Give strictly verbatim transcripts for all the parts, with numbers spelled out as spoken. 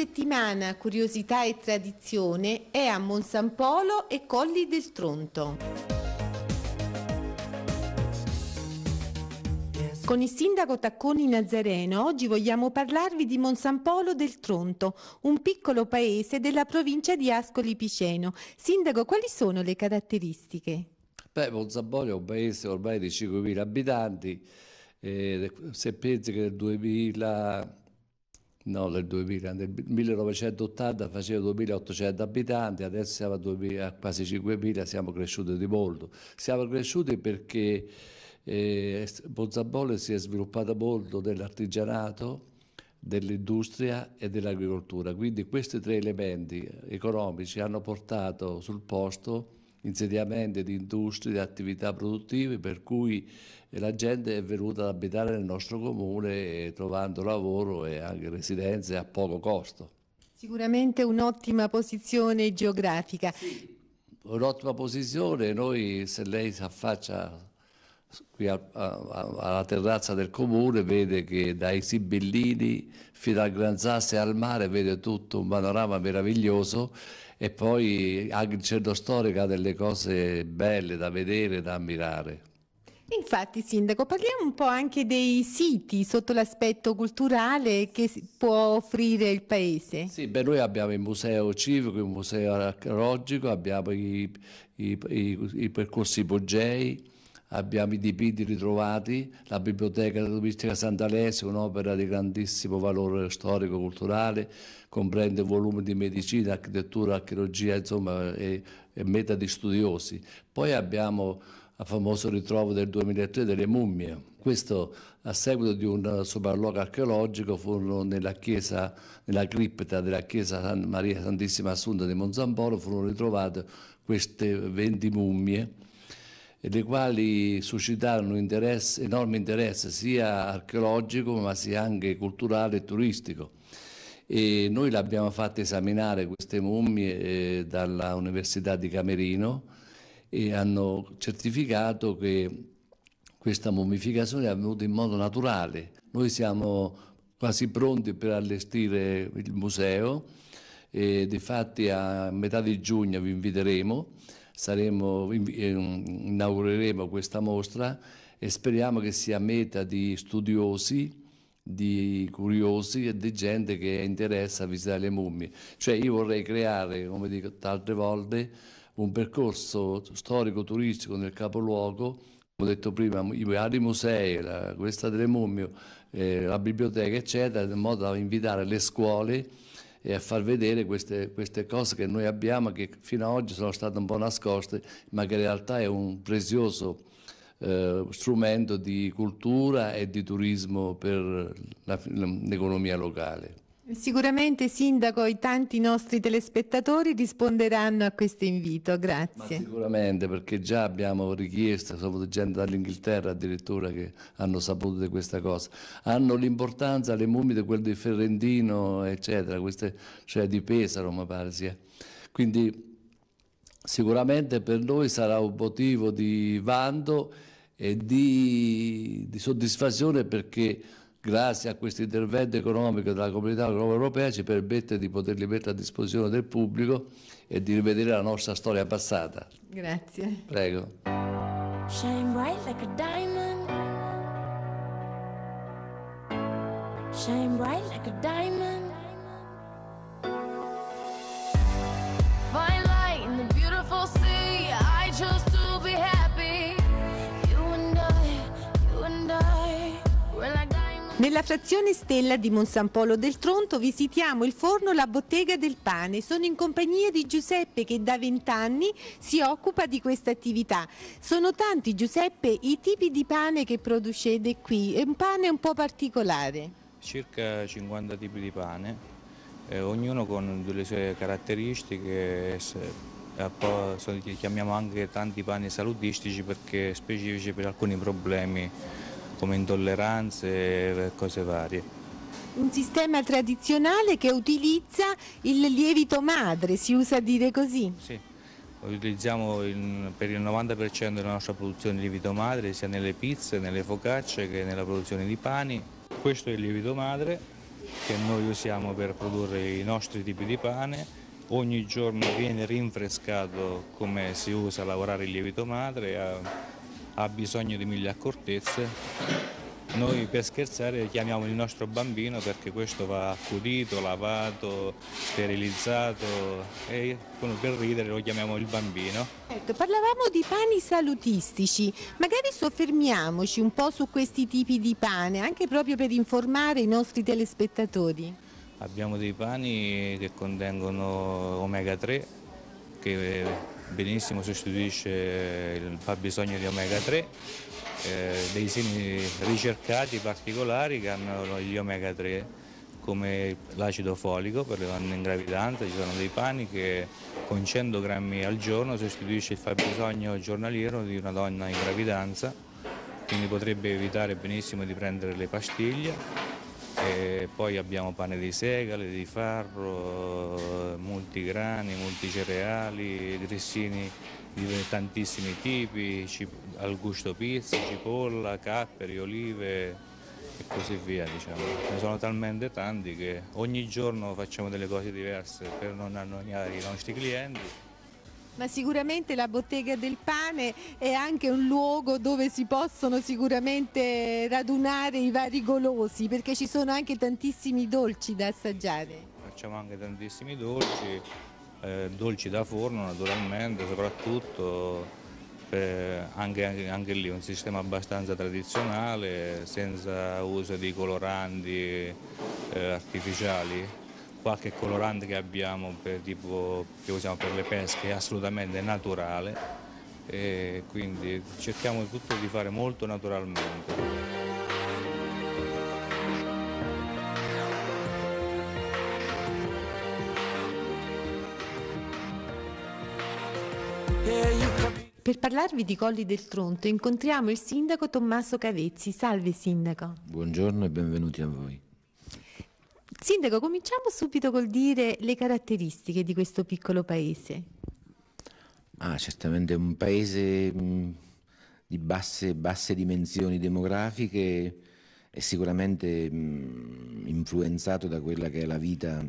settimana Curiosità e Tradizione è a Monsampolo e Colli del Tronto. Con il sindaco Tacconi Nazareno oggi vogliamo parlarvi di Monsampolo del Tronto, un piccolo paese della provincia di Ascoli Piceno. Sindaco, quali sono le caratteristiche? Beh, Monsampolo è un paese ormai di cinquemila abitanti, eh, se pensi che nel duemila, no, nel duemila, nel millenovecentottanta faceva duemilaottocento abitanti, adesso siamo a, duemila, a quasi cinquemila, siamo cresciuti di molto. Siamo cresciuti perché Monsampolo si è sviluppata molto dell'artigianato, dell'industria e dell'agricoltura, quindi questi tre elementi economici hanno portato sul posto insediamenti di industrie, di attività produttive, per cui la gente è venuta ad abitare nel nostro comune trovando lavoro e anche residenze a poco costo. Sicuramente un'ottima posizione geografica. Sì, un'ottima posizione. Noi, se lei si affaccia qui a, a, alla terrazza del comune, vede che dai Sibillini fino al Granzasse e al mare, vede tutto un panorama meraviglioso, e poi anche il centro storico ha delle cose belle da vedere, da ammirare. Infatti, sindaco, parliamo un po' anche dei siti sotto l'aspetto culturale che può offrire il paese. Sì, beh, noi abbiamo il museo civico, il museo archeologico, abbiamo i, i, i, i percorsi ipogei, abbiamo i dipinti ritrovati, la Biblioteca Turistica Sant'Alesi, un'opera di grandissimo valore storico-culturale, comprende volumi di medicina, architettura, archeologia, insomma, e, e meta di studiosi. Poi abbiamo il famoso ritrovo del duemilatré delle mummie. Questo a seguito di un sopralluogo archeologico furono nella chiesa, nella cripta della chiesa Maria Santissima Assunta di Monsampolo, furono ritrovate queste venti mummie, le quali suscitarono interesse, enorme interesse sia archeologico ma sia anche culturale e turistico. E noi l'abbiamo fatta esaminare queste mummie eh, dalla Università di Camerino, e hanno certificato che questa mummificazione è avvenuta in modo naturale. Noi siamo quasi pronti per allestire il museo, e difatti a metà di giugno vi inviteremo. Saremo, inaugureremo questa mostra e speriamo che sia meta di studiosi, di curiosi e di gente che è interessa a visitare le mummie. Cioè, io vorrei creare, come dico altre volte, un percorso storico-turistico nel capoluogo. Come ho detto prima, i vari musei, la, questa delle mummie, eh, la biblioteca, eccetera, in modo da invitare le scuole e a far vedere queste, queste cose che noi abbiamo, che fino ad oggi sono state un po' nascoste, ma che in realtà è un prezioso eh, strumento di cultura e di turismo per l'economia locale. Sicuramente, sindaco, i tanti nostri telespettatori risponderanno a questo invito, grazie. Ma sicuramente, perché già abbiamo richieste, sono gente dall'Inghilterra addirittura che hanno saputo di questa cosa. Hanno l'importanza le mummie di quelle di Ferrentino, eccetera, queste, cioè di Pesaro, mi pare sia. Quindi sicuramente per noi sarà un motivo di vanto e di, di soddisfazione, perché grazie a questo intervento economico della Comunità Europea ci permette di poterli mettere a disposizione del pubblico e di rivedere la nostra storia passata. Grazie. Prego. Shine bright like a diamond. Shine bright like a diamond. Find light in the beautiful sea. I chose to be happy. You and I, you and I. We're like. Nella frazione Stella di Monsampolo del Tronto visitiamo il forno La Bottega del Pane. Sono in compagnia di Giuseppe, che da vent'anni si occupa di questa attività. Sono tanti, Giuseppe, i tipi di pane che producete qui. È un pane un po' particolare. Circa cinquanta tipi di pane, eh, ognuno con delle sue caratteristiche. Li chiamiamo anche tanti pani salutistici perché specifici per alcuni problemi, come intolleranze e cose varie. Un sistema tradizionale che utilizza il lievito madre, si usa dire così? Sì, utilizziamo in, per il novanta per cento della nostra produzione lievito madre, sia nelle pizze, nelle focacce che nella produzione di pani. Questo è il lievito madre, che noi usiamo per produrre i nostri tipi di pane. Ogni giorno viene rinfrescato come si usa a lavorare il lievito madre, ha, ha bisogno di mille accortezze. Noi per scherzare chiamiamo il nostro bambino perché questo va accudito, lavato, sterilizzato e per ridere lo chiamiamo il bambino. Ecco, parlavamo di pani salutistici, magari soffermiamoci un po' su questi tipi di pane, anche proprio per informare i nostri telespettatori. Abbiamo dei pani che contengono omega tre, che benissimo sostituisce il fabbisogno di omega tre, eh, dei semi ricercati particolari che hanno gli omega tre, come l'acido folico per le donne in gravidanza. Ci sono dei pani che con cento grammi al giorno sostituisce il fabbisogno giornaliero di una donna in gravidanza, quindi potrebbe evitare benissimo di prendere le pastiglie. E poi abbiamo pane di segale, di farro, multigrani, multicereali, grissini di tantissimi tipi, al gusto pizza, cipolla, capperi, olive e così via. Diciamo. Ne sono talmente tanti che ogni giorno facciamo delle cose diverse per non annoiare i nostri clienti. Ma sicuramente la Bottega del Pane è anche un luogo dove si possono sicuramente radunare i vari golosi, perché ci sono anche tantissimi dolci da assaggiare. Facciamo anche tantissimi dolci, eh, dolci da forno naturalmente, soprattutto eh, anche, anche, anche lì un sistema abbastanza tradizionale, senza uso di coloranti eh, artificiali. Qualche colorante che abbiamo per, tipo, che usiamo per le pesche è assolutamente naturale e quindi cerchiamo tutto di fare molto naturalmente. Per parlarvi di Colli del Tronto incontriamo il sindaco Tommaso Cavezzi. Salve sindaco. Buongiorno e benvenuti a voi. Sindaco, cominciamo subito col dire le caratteristiche di questo piccolo paese. Ah, certamente è un paese mh, di basse, basse dimensioni demografiche e sicuramente mh, influenzato da quella che è la vita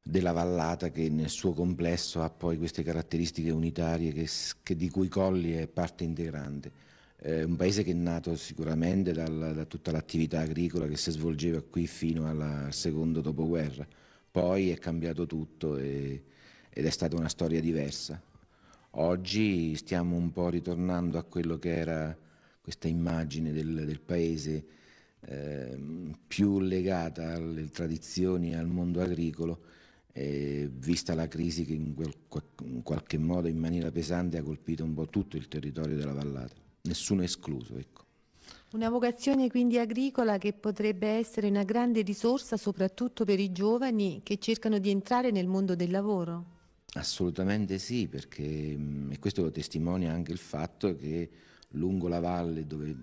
della vallata, che nel suo complesso ha poi queste caratteristiche unitarie che, che di cui Colli è parte integrante. Eh, un paese che è nato sicuramente dalla, da tutta l'attività agricola che si svolgeva qui fino alla, al secondo dopoguerra, poi è cambiato tutto e, ed è stata una storia diversa. Oggi stiamo un po' ritornando a quello che era questa immagine del, del paese eh, più legata alle tradizioni e al mondo agricolo, eh, vista la crisi che in, quel, in qualche modo in maniera pesante ha colpito un po' tutto il territorio della vallata. Nessuno escluso, ecco. Una vocazione quindi agricola che potrebbe essere una grande risorsa soprattutto per i giovani che cercano di entrare nel mondo del lavoro. Assolutamente sì, perché e questo lo testimonia anche il fatto che lungo la valle dove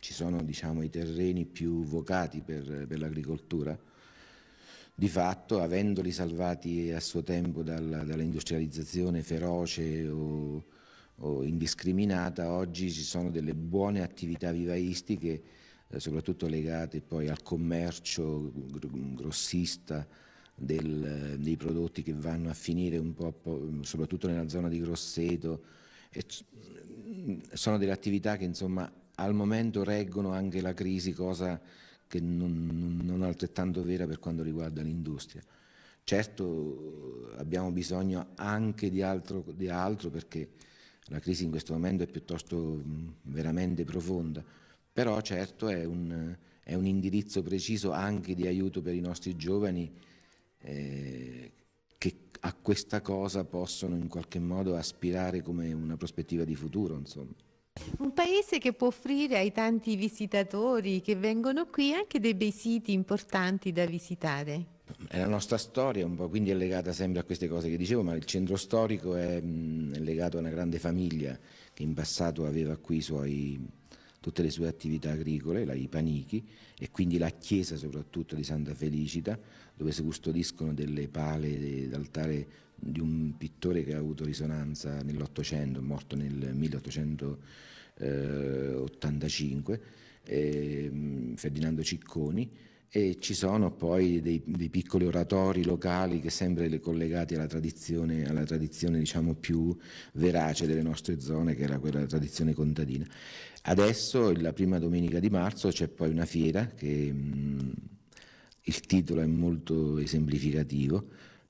ci sono, diciamo, i terreni più vocati per, per l'agricoltura, di fatto avendoli salvati a suo tempo dalla, dall'industrializzazione feroce o o indiscriminata, oggi ci sono delle buone attività vivaistiche, eh, soprattutto legate poi al commercio gr grossista del, dei prodotti che vanno a finire un po', po' soprattutto nella zona di Grosseto. E sono delle attività che insomma al momento reggono anche la crisi, cosa che non, non è altrettanto vera per quanto riguarda l'industria. Certo abbiamo bisogno anche di altro, di altro perché la crisi in questo momento è piuttosto veramente profonda, però certo è un, è un indirizzo preciso anche di aiuto per i nostri giovani eh, che a questa cosa possono in qualche modo aspirare come una prospettiva di futuro, insomma. Un paese che può offrire ai tanti visitatori che vengono qui anche dei bei siti importanti da visitare. È la nostra storia un po', quindi è legata sempre a queste cose che dicevo, ma il centro storico è, mh, è legato a una grande famiglia che in passato aveva qui i suoi, tutte le sue attività agricole, la, i panichi, e quindi la chiesa soprattutto di Santa Felicita, dove si custodiscono delle pale d'altare di un pittore che ha avuto risonanza nell'Ottocento, morto nel milleottocentottantacinque, eh, Ferdinando Cicconi, e ci sono poi dei, dei piccoli oratori locali che sempre collegati alla tradizione, alla tradizione diciamo più verace delle nostre zone, che era quella tradizione contadina. Adesso, la prima domenica di marzo, c'è poi una fiera che mh, il titolo è molto esemplificativo: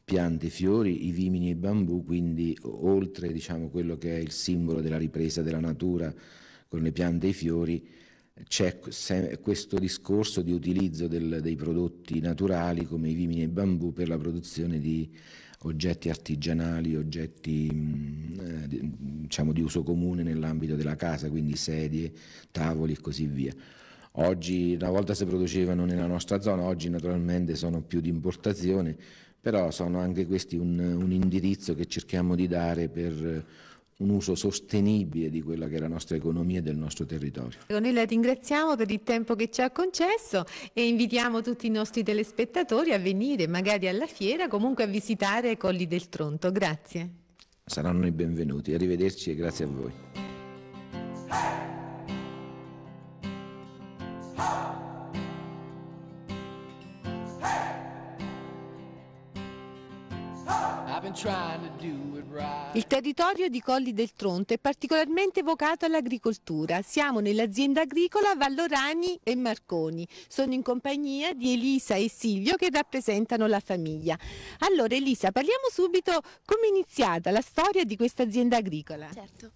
piante, fiori, i vimini e i bambù. Quindi, oltre diciamo quello che è il simbolo della ripresa della natura con le piante e i fiori, c'è questo discorso di utilizzo del, dei prodotti naturali come i vimini e il bambù per la produzione di oggetti artigianali, oggetti eh, diciamo di uso comune nell'ambito della casa, quindi sedie, tavoli e così via. Oggi, una volta si producevano nella nostra zona, oggi naturalmente sono più di importazione, però sono anche questi un, un indirizzo che cerchiamo di dare per un uso sostenibile di quella che è la nostra economia e del nostro territorio. Noi la ringraziamo per il tempo che ci ha concesso e invitiamo tutti i nostri telespettatori a venire magari alla fiera, comunque a visitare Colli del Tronto. Grazie. Saranno i benvenuti, arrivederci e grazie a voi. I've been trying to do it right. Il territorio di Colli del Tronto è particolarmente vocato all'agricoltura. Siamo nell'azienda agricola Vallorani e Marconi. Sono in compagnia di Elisa e Silvio che rappresentano la famiglia. Allora Elisa, parliamo subito come è iniziata la storia di questa azienda agricola. Certo.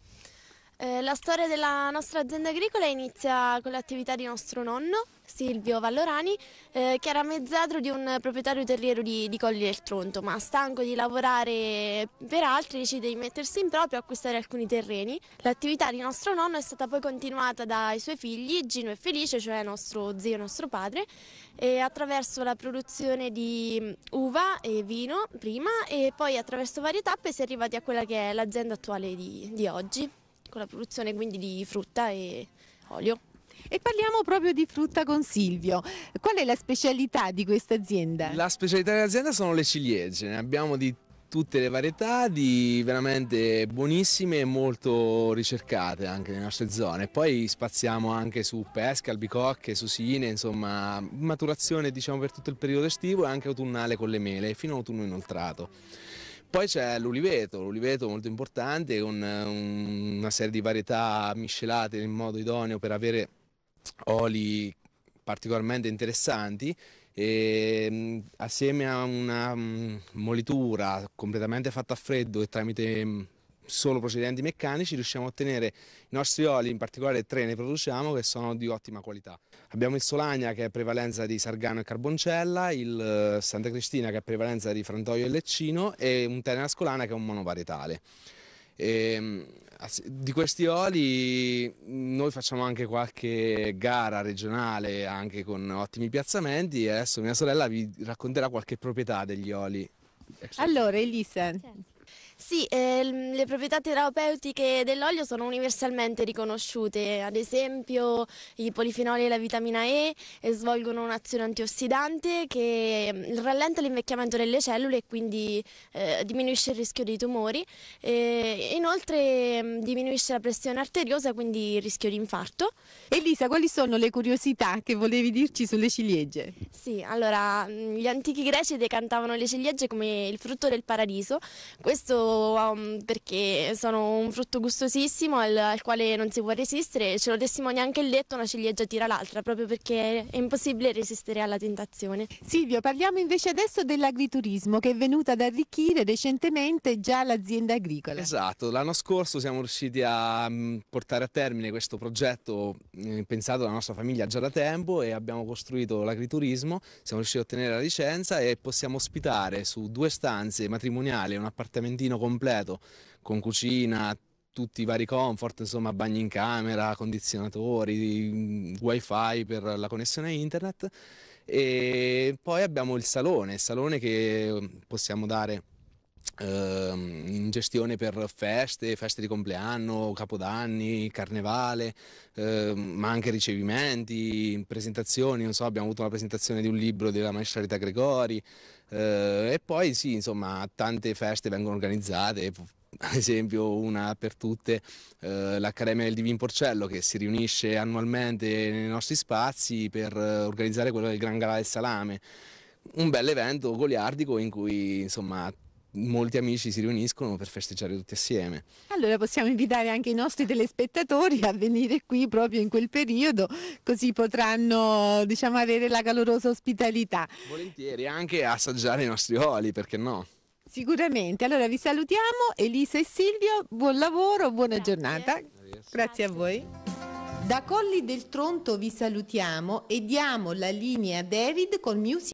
Eh, la storia della nostra azienda agricola inizia con l'attività di nostro nonno, Silvio Vallorani, eh, che era mezzadro di un proprietario terriero di, di Colli del Tronto, ma stanco di lavorare per altri decide di mettersi in proprio e acquistare alcuni terreni. L'attività di nostro nonno è stata poi continuata dai suoi figli Gino e Felice, cioè nostro zio e nostro padre, e attraverso la produzione di uva e vino prima, e poi attraverso varie tappe si è arrivati a quella che è l'azienda attuale di, di oggi, con la produzione quindi di frutta e olio. E parliamo proprio di frutta con Silvio. Qual è la specialità di questa azienda? La specialità dell'azienda sono le ciliegie, ne abbiamo di tutte le varietà, di veramente buonissime e molto ricercate anche nelle nostre zone. Poi spaziamo anche su pesca, albicocche, susine, insomma maturazione diciamo per tutto il periodo estivo e anche autunnale con le mele, fino all'autunno inoltrato. Poi c'è l'uliveto, l'uliveto molto importante, con una serie di varietà miscelate in modo idoneo per avere oli particolarmente interessanti, e assieme a una molitura completamente fatta a freddo e tramite solo procedimenti meccanici riusciamo a ottenere i nostri oli, in particolare tre ne produciamo, che sono di ottima qualità. Abbiamo il Solagna che è prevalenza di Sargano e Carboncella, il Santa Cristina che è prevalenza di Frantoio e Leccino e un Tenera Scolana che è un monovarietale. E di questi oli noi facciamo anche qualche gara regionale anche con ottimi piazzamenti, e adesso mia sorella vi racconterà qualche proprietà degli oli. Allora Elisa... Sì, eh, le proprietà terapeutiche dell'olio sono universalmente riconosciute, ad esempio i polifenoli e la vitamina E, e svolgono un'azione antiossidante che rallenta l'invecchiamento delle cellule e quindi eh, diminuisce il rischio di tumori, e inoltre diminuisce la pressione arteriosa, quindi il rischio di infarto. Elisa, quali sono le curiosità che volevi dirci sulle ciliegie? Sì, allora gli antichi greci decantavano le ciliegie come il frutto del paradiso, questo perché sono un frutto gustosissimo al, al quale non si può resistere, ce lo testimonia anche il detto una ciliegia tira l'altra, proprio perché è impossibile resistere alla tentazione. Silvio, parliamo invece adesso dell'agriturismo che è venuto ad arricchire recentemente già l'azienda agricola. Esatto, l'anno scorso siamo riusciti a portare a termine questo progetto eh, pensato dalla nostra famiglia già da tempo, e abbiamo costruito l'agriturismo, siamo riusciti a ottenere la licenza e possiamo ospitare su due stanze matrimoniali un appartamentino completo con cucina, tutti i vari comfort, insomma bagni in camera, condizionatori, wifi per la connessione internet, e poi abbiamo il salone, il salone che possiamo dare eh, in gestione per feste, feste di compleanno, capodanni, carnevale, eh, ma anche ricevimenti, presentazioni, non so, abbiamo avuto una presentazione di un libro della maestralità Gregori. Uh, e poi sì, insomma, tante feste vengono organizzate, ad esempio una per tutte, eh, l'Accademia del Divin Porcello, che si riunisce annualmente nei nostri spazi per organizzare quello del Gran Galà del Salame, un bel evento goliardico in cui insomma molti amici si riuniscono per festeggiare tutti assieme. Allora possiamo invitare anche i nostri telespettatori a venire qui proprio in quel periodo, così potranno, diciamo, avere la calorosa ospitalità. Volentieri, anche assaggiare i nostri oli, perché no? Sicuramente. Allora vi salutiamo, Elisa e Silvio, buon lavoro, buona Grazie. giornata. Grazie a voi. Da Colli del Tronto vi salutiamo e diamo la linea a David col Music.